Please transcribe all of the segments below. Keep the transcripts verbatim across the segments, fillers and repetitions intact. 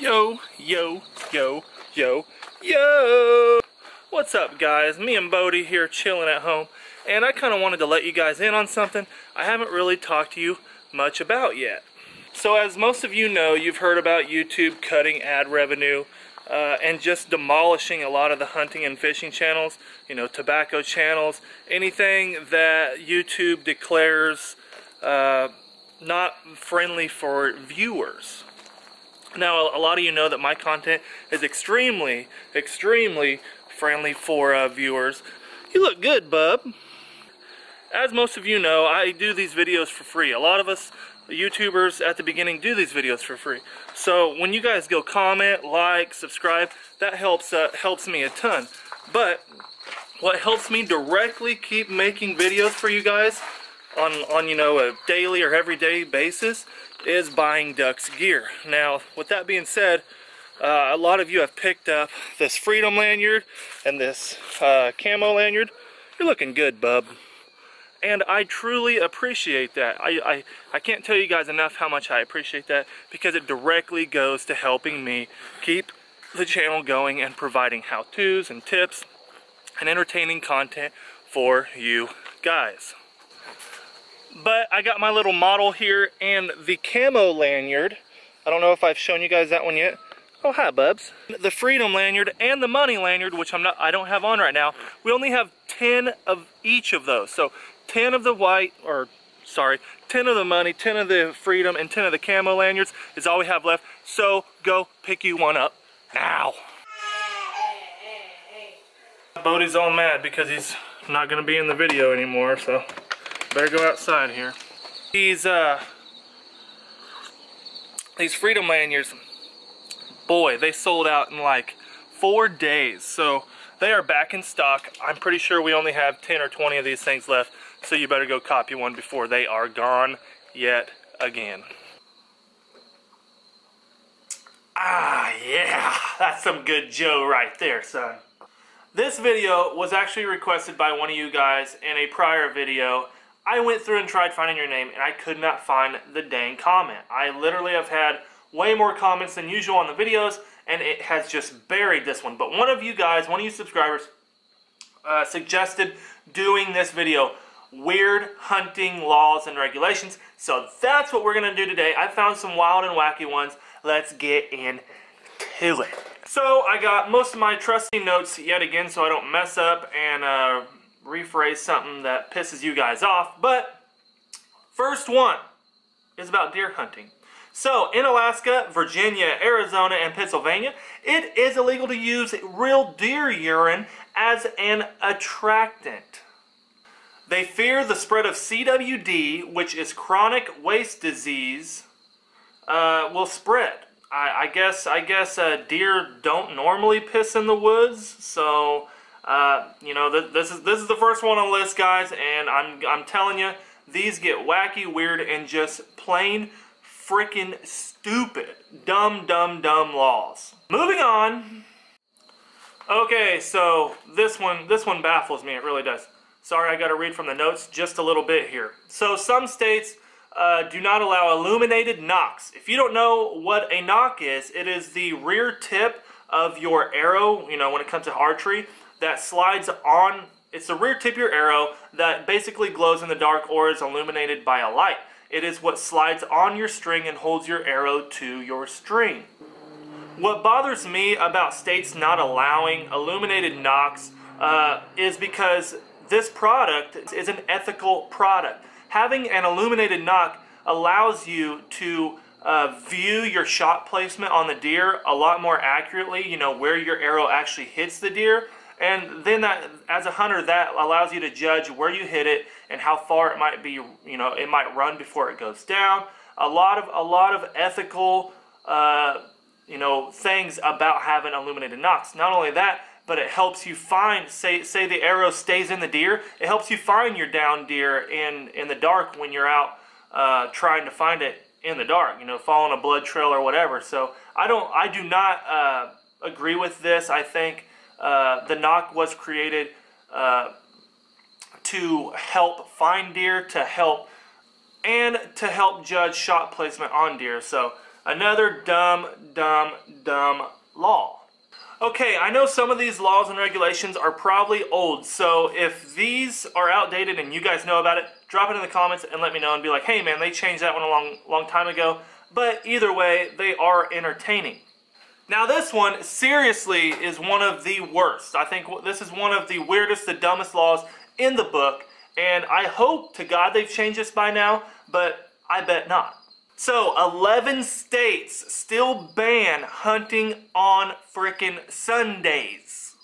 Yo, yo, yo, yo, yo! What's up, guys? Me and Bodie here chilling at home, and I kind of wanted to let you guys in on something I haven't really talked to you much about yet. So as most of you know, you've heard about YouTube cutting ad revenue uh, and just demolishing a lot of the hunting and fishing channels, you know, tobacco channels, anything that YouTube declares uh, not friendly for viewers. Now, a lot of you know that my content is extremely, extremely friendly for uh, viewers. You look good, bub. As most of you know, I do these videos for free. A lot of us YouTubers at the beginning do these videos for free. So when you guys go comment, like, subscribe, that helps uh, helps me a ton. But what helps me directly keep making videos for you guys on, on you know, a daily or everyday basis is buying D U X gear. Now, with that being said, uh, a lot of you have picked up this Freedom lanyard and this uh, camo lanyard. You're looking good, bub. And I truly appreciate that. I, I, I can't tell you guys enough how much I appreciate that, because it directly goes to helping me keep the channel going and providing how-tos and tips and entertaining content for you guys. But I got my little model here and the camo lanyard. I don't know if I've shown you guys that one yet. Oh, hi, bubs. The Freedom lanyard and the Money lanyard, which I'm not, I don't have on right now. We only have ten of each of those. So ten of the white, or sorry, ten of the Money, ten of the Freedom, and ten of the camo lanyards is all we have left. So go pick you one up now. Bodie's all mad because he's not going to be in the video anymore, so better go outside here. These uh, these Freedom lanyards, boy, they sold out in like four days. So they are back in stock. I'm pretty sure we only have ten or twenty of these things left. So you better go copy one before they are gone yet again. Ah, yeah, that's some good Joe right there, son. This video was actually requested by one of you guys in a prior video. I went through and tried finding your name, and I could not find the dang comment. I literally have had way more comments than usual on the videos, and it has just buried this one. But one of you guys, one of you subscribers, uh, suggested doing this video, Weird Hunting Laws and Regulations. So that's what we're going to do today. I found some wild and wacky ones. Let's get into it. So I got most of my trusty notes yet again, so I don't mess up and uh, rephrase something that pisses you guys off. But first one is about deer hunting. So in Alaska, Virginia, Arizona, and Pennsylvania, it is illegal to use real deer urine as an attractant. They fear the spread of C W D, which is chronic waste disease, uh, will spread. I, I guess I guess uh, deer don't normally piss in the woods, so uh, you know th this is this is the first one on the list, guys, and I'm I'm telling you, these get wacky, weird, and just plain freaking stupid, dumb, dumb, dumb laws. Moving on. Okay, so this one, this one baffles me. It really does. Sorry, I got to read from the notes just a little bit here. So some states uh, do not allow illuminated nocks. If you don't know what a nock is, it is the rear tip of your arrow. You know, when it comes to archery, that slides on. It's the rear tip of your arrow that basically glows in the dark or is illuminated by a light. It is what slides on your string and holds your arrow to your string. What bothers me about states not allowing illuminated nocks uh, is because this product is an ethical product. Having an illuminated nock allows you to uh, view your shot placement on the deer a lot more accurately, you know, where your arrow actually hits the deer. And then that, as a hunter, that allows you to judge where you hit it and how far it might be, you know, it might run before it goes down. A lot of, a lot of ethical, uh, you know, things about having illuminated nocks. Not only that, but it helps you find, say, say the arrow stays in the deer, it helps you find your down deer in, in the dark when you're out uh, trying to find it in the dark, you know, following a blood trail or whatever. So I don't, I do not uh, agree with this. I think Uh, the nock was created uh, to help find deer, to help, and to help judge shot placement on deer. So Another dumb, dumb, dumb law. Okay, I know some of these laws and regulations are probably old, so if these are outdated and you guys know about it, drop it in the comments and let me know and be like, hey man, they changed that one a long, long time ago. But either way, they are entertaining. Now this one, seriously, is one of the worst. I think this is one of the weirdest, the dumbest laws in the book, and I hope to God they've changed this by now, but I bet not. So, eleven states still ban hunting on frickin' Sundays.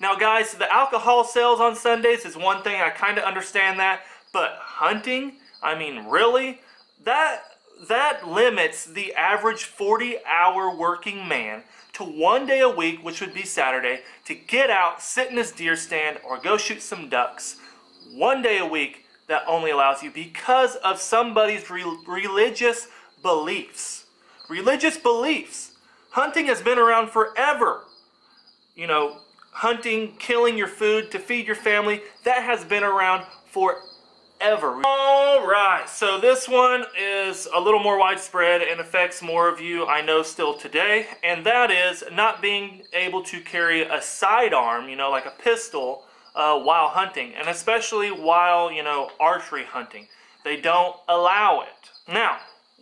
Now guys, the alcohol sales on Sundays is one thing, I kind of understand that, but hunting? I mean, really? That, that limits the average forty hour working man to one day a week, which would be Saturday, to get out, sit in his deer stand, or go shoot some ducks. One day a week that only allows you because of somebody's re religious beliefs. Religious beliefs. Hunting has been around forever. You know, hunting, killing your food to feed your family, that has been around forever. All right, so this one is a little more widespread and affects more of you, I know, still today, and that is not being able to carry a sidearm, you know, like a pistol, Uh, while hunting, and especially while, you know, archery hunting. They don't allow it. Now,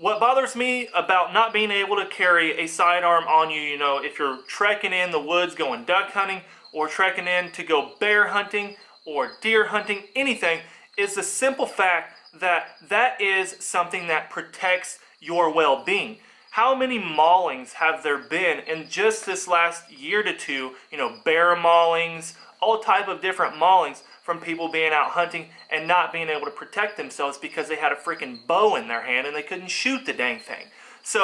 what bothers me about not being able to carry a sidearm on you, you know, if you're trekking in the woods going duck hunting or trekking in to go bear hunting or deer hunting, anything, is the simple fact that that is something that protects your well-being. How many maulings have there been in just this last year to two, you know, bear maulings, all type of different maulings from people being out hunting and not being able to protect themselves because they had a freaking bow in their hand and they couldn't shoot the dang thing. So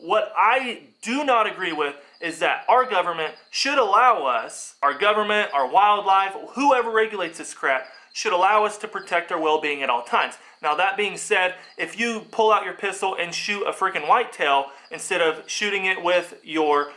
what I do not agree with is that our government should allow us, our government, our wildlife, whoever regulates this crap, should allow us to protect our well-being at all times. Now that being said, if you pull out your pistol and shoot a freaking whitetail instead of shooting it with your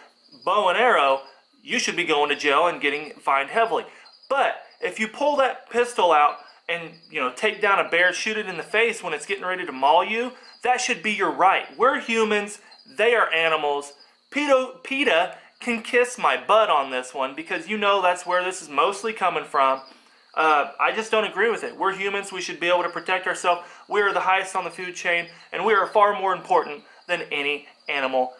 bow and arrow, you should be going to jail and getting fined heavily. But if you pull that pistol out and, you know, take down a bear, shoot it in the face when it's getting ready to maul you, that should be your right. We're humans, they are animals. PETA, PETA can kiss my butt on this one because you know that's where this is mostly coming from. Uh, I just don't agree with it. We're humans, we should be able to protect ourselves. We are the highest on the food chain and we are far more important than any animal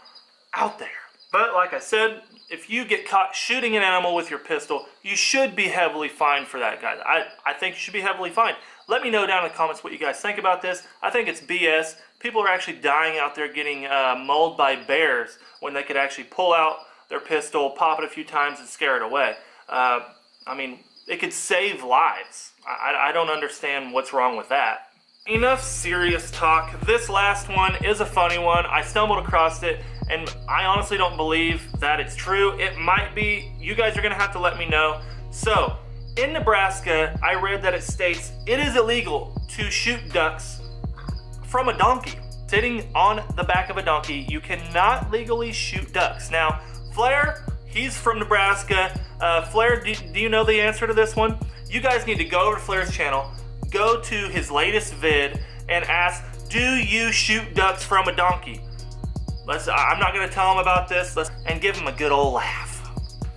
out there. But like I said, if you get caught shooting an animal with your pistol, you should be heavily fined for that, guys. I, I think you should be heavily fined. Let me know down in the comments what you guys think about this. I think it's B S. People are actually dying out there getting uh, mauled by bears when they could actually pull out their pistol, pop it a few times, and scare it away. Uh, I mean, it could save lives. I, I don't understand what's wrong with that. Enough serious talk. This last one is a funny one. I stumbled across it and I honestly don't believe that it's true. It might be. You guys are gonna have to let me know. So, in Nebraska, I read that it states it is illegal to shoot ducks from a donkey. Sitting on the back of a donkey, you cannot legally shoot ducks. Now, Flair, he's from Nebraska. Uh, Flair, do, do you know the answer to this one? You guys need to go over to Flair's channel, go to his latest vid and ask, do you shoot ducks from a donkey? Let's, I'm not gonna tell him about this, let's, and give him a good old laugh.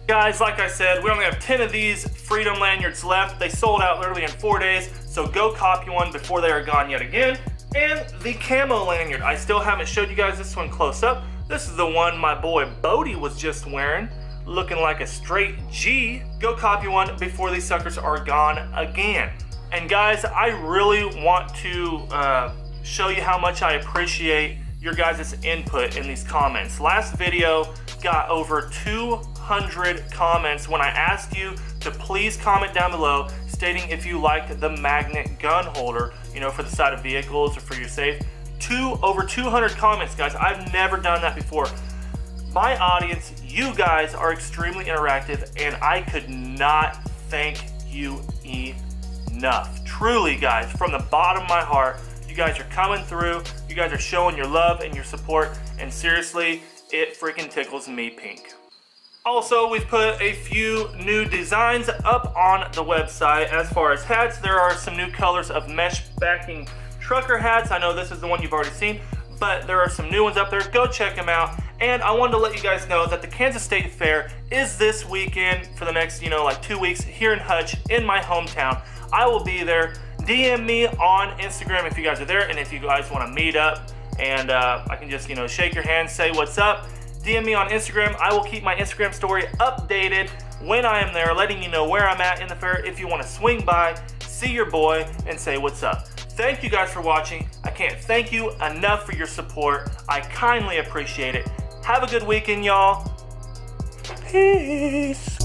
Guys, like I said, we only have ten of these Freedom Lanyards left. They sold out literally in four days, so go copy one before they are gone yet again. And the camo lanyard, I still haven't showed you guys this one close up. This is the one my boy Bodie was just wearing, looking like a straight G. Go copy one before these suckers are gone again. And guys, I really want to uh, show you how much I appreciate your guys' input in these comments. Last video got over two hundred comments when I asked you to please comment down below stating if you liked the magnet gun holder, you know, for the side of vehicles or for your safe. Two, over two hundred comments, guys. I've never done that before. My audience, you guys are extremely interactive and I could not thank you enough. Enough. Truly, guys, from the bottom of my heart, you guys are coming through, you guys are showing your love and your support, and seriously, it freaking tickles me pink. Also, we've put a few new designs up on the website. As far as hats, there are some new colors of mesh backing trucker hats. I know this is the one you've already seen, but there are some new ones up there. Go check them out. And I wanted to let you guys know that the Kansas State Fair is this weekend for the next, you know, like two weeks here in Hutch, in my hometown. I will be there. D M me on Instagram if you guys are there, and if you guys want to meet up and uh, I can just, you know, shake your hand, say what's up. D M me on Instagram. I will keep my Instagram story updated when I am there, letting you know where I'm at in the fair. If you want to swing by, see your boy, and say what's up. Thank you guys for watching. I can't thank you enough for your support. I kindly appreciate it. Have a good weekend, y'all. Peace.